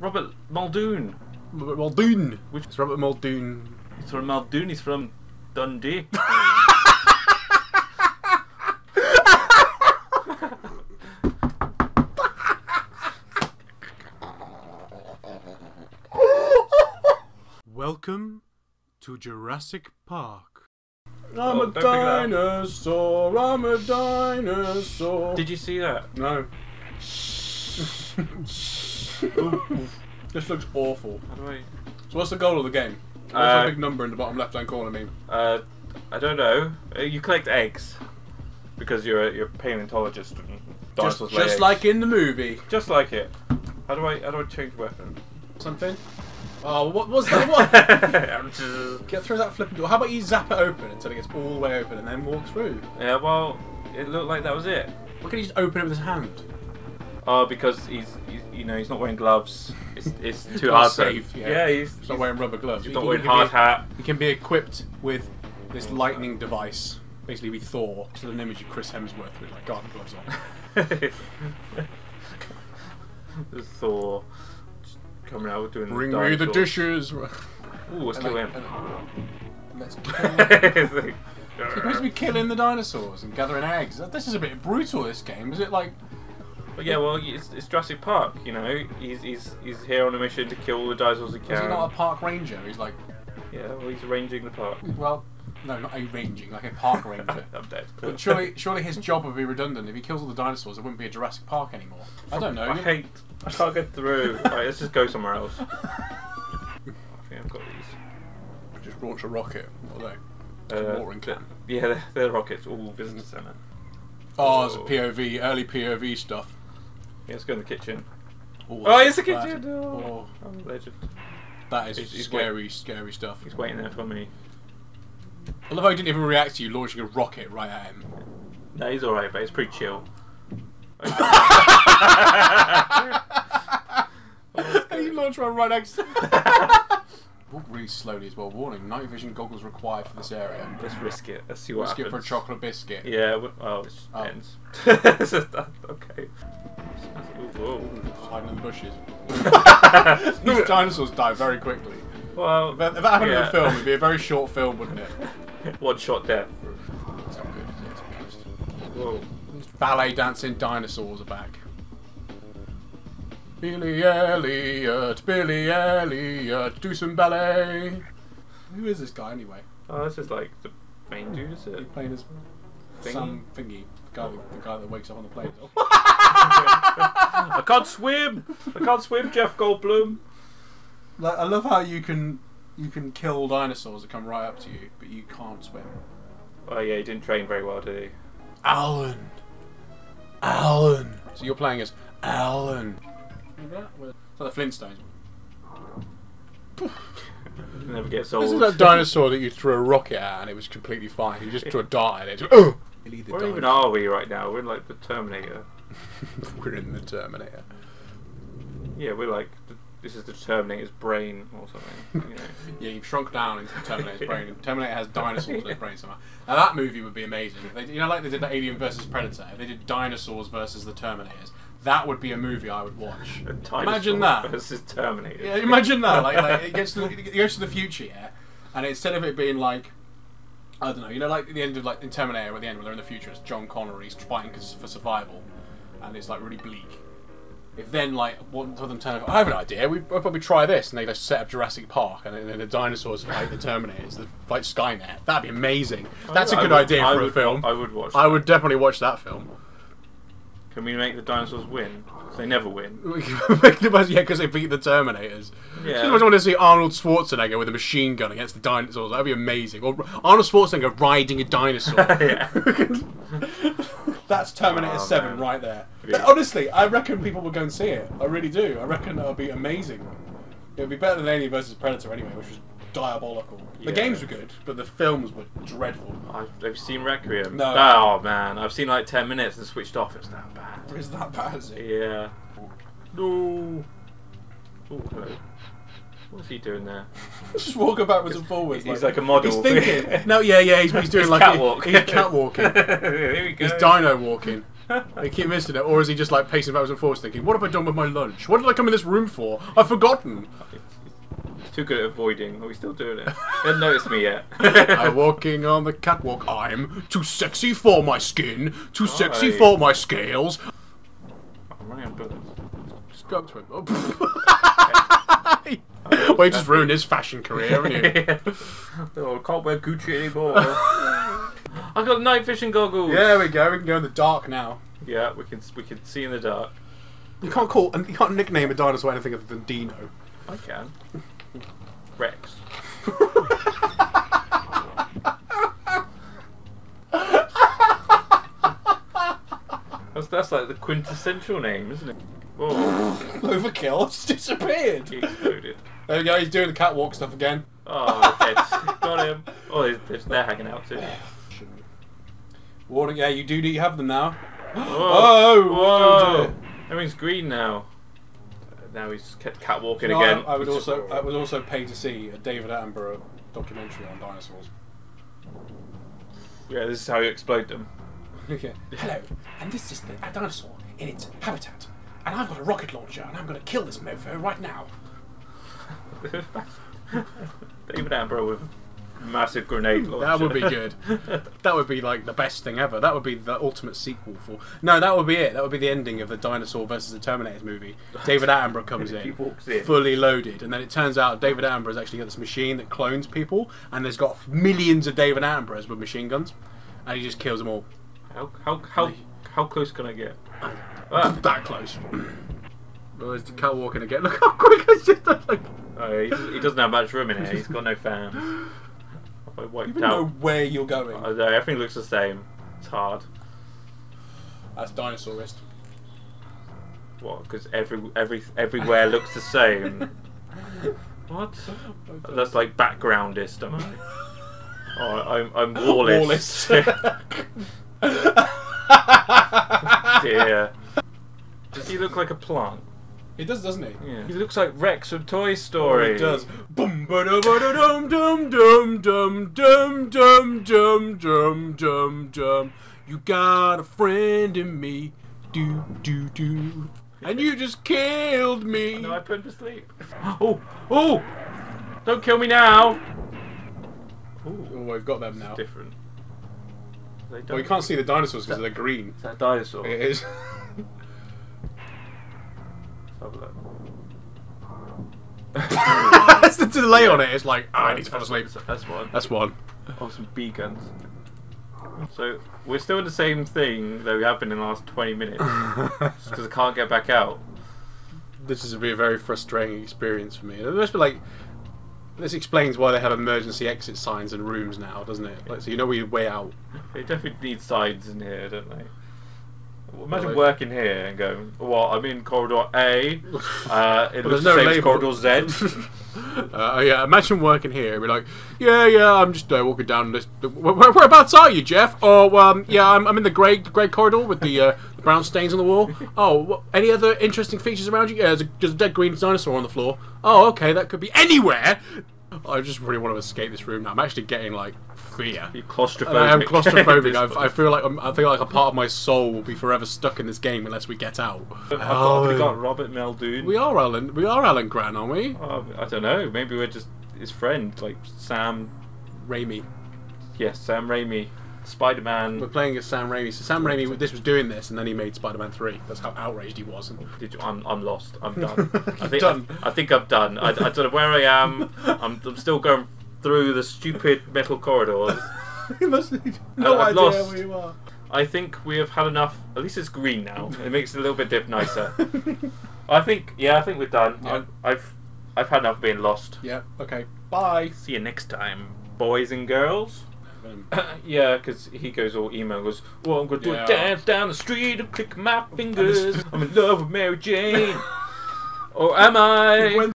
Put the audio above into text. Robert Muldoon. Robert Muldoon. Which is Robert Muldoon? He's from Muldoon. He's from Dundee. Welcome to Jurassic Park. I'm a dinosaur. I'm a dinosaur. Did you see that? No. This looks awful. How do I... So what's the goal of the game? What's that big number in the bottom left-hand corner mean? I don't know. You collect eggs because you're a paleontologist. And dinosaurs lay eggs. Like in the movie. Just like it. How do I change weapon? Something. Oh, what was that one? Get through that flipping door. How about you zap it open until it gets all the way open and then walk through? Yeah, well, it looked like that was it. Why can't he just open it with his hand? Oh, because he's you know, he's not wearing gloves. It's too hard safe. Yeah, he's not wearing rubber gloves. He's not wearing hard hat. He can be equipped with this lightning device. Basically, we Thor. So an image of Chris Hemsworth with like garden gloves on. There's Thor. Coming out doing bring me the dishes. Ooh, let's kill him. Let's kill him. You're supposed to be killing the dinosaurs and gathering eggs. This is a bit brutal. This game is it like? But yeah, well, it's Jurassic Park. You know, he's here on a mission to kill all the dinosaurs he can. Is he not a park ranger? He's like, yeah, well, he's ranging the park. Well, no, not a ranging, like a park ranger. I'm dead. But surely his job would be redundant. If he kills all the dinosaurs, it wouldn't be a Jurassic Park anymore. I don't know. I can't get through. Alright, let's just go somewhere else. Okay, I've got these. Just launch a rocket. What are they? It's a watering can. Yeah, they're rockets. All visitor centre. Oh, there's a POV, early POV stuff. Yeah, let's go in the kitchen. Ooh, oh, it's the kitchen! Oh, I'm a legend. That is scary stuff. He's waiting there for me. I love how he didn't even react to you launching a rocket right at him. No, he's alright, but it's pretty chill. And you launched one right next to him. Walk really slowly as well. Warning, night vision goggles required for this area. Let's risk it. Let's see what happens. Risk it for a chocolate biscuit. Yeah, well, it ends. It's just that, okay. Whoa. Hiding in the bushes. These dinosaurs die very quickly. Well, if that happened in a film, it'd be a very short film, wouldn't it? One shot death. That's not good. Whoa. Ballet dancing dinosaurs are back. Billy Elliot, do some ballet. Who is this guy anyway? Oh, this is like the main dude, is it? He's playing his Sam thingy. The guy that wakes up on the plane. I can't swim. I can't swim, Jeff Goldblum. Like, I love how you can kill dinosaurs that come right up to you, but you can't swim. Oh yeah, he didn't train very well, did he? Alan. So you're playing as Alan. Is that the Flintstones? Never gets old. This is that dinosaur that you threw a rocket at and it was completely fine. You just threw a dart at it. Oh! Where even are we right now? We're in like the Terminator. We're in the Terminator. Yeah, we're like. This is the Terminator's brain or something. You know. Yeah, you've shrunk down into the Terminator's brain. Terminator has dinosaurs in its brain somehow. Now that movie would be amazing. You know, like they did the Alien versus Predator. If they did dinosaurs versus the Terminators, that would be a movie I would watch. Imagine that versus Terminator. Yeah, imagine that. Like it goes to the future, yeah. And instead of it being like, I don't know, you know, like the end of like in Terminator, at the end where they're in the future, it's John Connor, he's fighting for survival, and it's like really bleak. If then, like, one of them turn over, I have an idea, we'll probably try this, and they just set up Jurassic Park, and then the dinosaurs fight the Terminators, like Skynet. That'd be amazing. That's a good idea for a film. I would watch that. I would definitely watch that film. Can we make the dinosaurs win? Because they never win. Yeah, because they beat the Terminators. Yeah. I just want to see Arnold Schwarzenegger with a machine gun against the dinosaurs. That'd be amazing. Or Arnold Schwarzenegger riding a dinosaur. Yeah. That's Terminator 7 man. Right there. Yeah. Honestly, I reckon people will go and see it. I really do. I reckon that'll be amazing. It'll be better than Alien versus Predator anyway, which was diabolical. Yeah. The games were good, but the films were dreadful. I've seen Requiem. No. Oh man, I've seen like 10 minutes and switched off. It's that bad. It's that bad, is it? Yeah. No. Oh, hello. What's he doing there? Just walking backwards and forwards. He's like a model. He's thinking. No, yeah, he's doing like catwalking. He's dino walking. They keep missing it, or is he just like pacing backwards and forwards thinking, what have I done with my lunch? What did I come in this room for? I've forgotten! He's too good at avoiding. Are we still doing it? You haven't noticed me yet. I'm walking on the catwalk. I'm too sexy for my skin. Too sexy for my scales. I'm running on bullets. Just go up to him. Oh. Well, you just ruined his fashion career, haven't you? Oh, I can't wear Gucci anymore. I've got night vision goggles. Yeah, there we go. We can go in the dark now. Yeah, we can see in the dark. You can't nickname a dinosaur anything other than Dino. I can. Rex. that's like the quintessential name, isn't it? Whoa. Overkill has disappeared. He exploded. There we go, he's doing the catwalk stuff again. Oh, okay. Got him. Oh, they're hanging out too. Water, yeah, you do have them now. Whoa. Oh, whoa. Everything's green now. Now he's catwalking again. I would also pay to see a David Attenborough documentary on dinosaurs. Yeah, this is how you explode them. Okay. Hello, and this is a dinosaur in its habitat, and I've got a rocket launcher, and I'm going to kill this mofo right now. David Attenborough with a massive grenade launcher. That would be good. That would be like the best thing ever. That would be the ultimate sequel for... No, that would be it. That would be the ending of the Dinosaur versus the Terminator movie. David Attenborough comes in, fully loaded, and then it turns out David Attenborough's actually got this machine that clones people, and there's got millions of David Attenboroughs with machine guns, and he just kills them all. How close can I get? That close. Well, there's the cat walking again. Look how quick it's just like... Oh, he doesn't have much room in here. He's got no fan. I wiped out. I don't know where you're going. I don't know. Everything looks the same. It's hard. That's dinosaurist. What? Because everywhere looks the same. What? Okay. That's like backgroundist, am I? Oh, I'm Wallist. Dear. Does he look like a plant? He does, doesn't he? Yeah. He looks like Rex from Toy Story. Oh, he does. Boom, ba da ba da dum dum dum dum dum dum dum dum dum dum. You got a friend in me, do do do, and you just killed me. No, I put him to sleep. Oh, don't kill me now. Ooh. Oh, I've got them now. It's different. Well, you can't see the dinosaurs because they're green. Is that a dinosaur? It is. Let's have a look. That's the delay on it. It's like, I need to fall asleep. That's one. That's one. Oh, some bee guns. So, we're still in the same thing that we have been in the last 20 minutes. Because I can't get back out. This is going to be a very frustrating experience for me. It must be like... This explains why they have emergency exit signs in rooms now, doesn't it? Like, so you know we way out. They definitely need signs in here, don't they? Well, imagine working here and going, well, I'm in corridor A, it looks the same as corridor Z. Yeah, imagine working here and be like, yeah, I'm just walking down this... Whereabouts are you, Jeff? Oh, yeah, I'm in the grey corridor with the brown stains on the wall. Oh, any other interesting features around you? Yeah, there's a dead green dinosaur on the floor. Oh, okay, that could be anywhere! I just really want to escape this room now. I'm actually getting, like, fear. You're claustrophobic. I am claustrophobic. I feel like a part of my soul will be forever stuck in this game unless we get out. We got Robert Muldoon. We are Alan Grant, aren't we? I don't know. Maybe we're just his friend, like Sam Raimi. Yes, Sam Raimi. Spider-Man. We're playing as Sam Raimi. So Sam Raimi, this was doing this, and then he made Spider-Man 3. That's how outraged he was. I'm lost. I'm done. I think I'm done. I don't know where I am. I'm still going through the stupid metal corridors. You must have no idea where you are. I think we have had enough. At least it's green now. It makes it a little bit nicer. I think we're done. Yeah. I've had enough being lost. Yeah. Okay. Bye. See you next time, boys and girls. Yeah, because he goes all emo and goes, well, I'm going to do a dance down the street and click my fingers. I'm in love with Mary Jane. Or am I?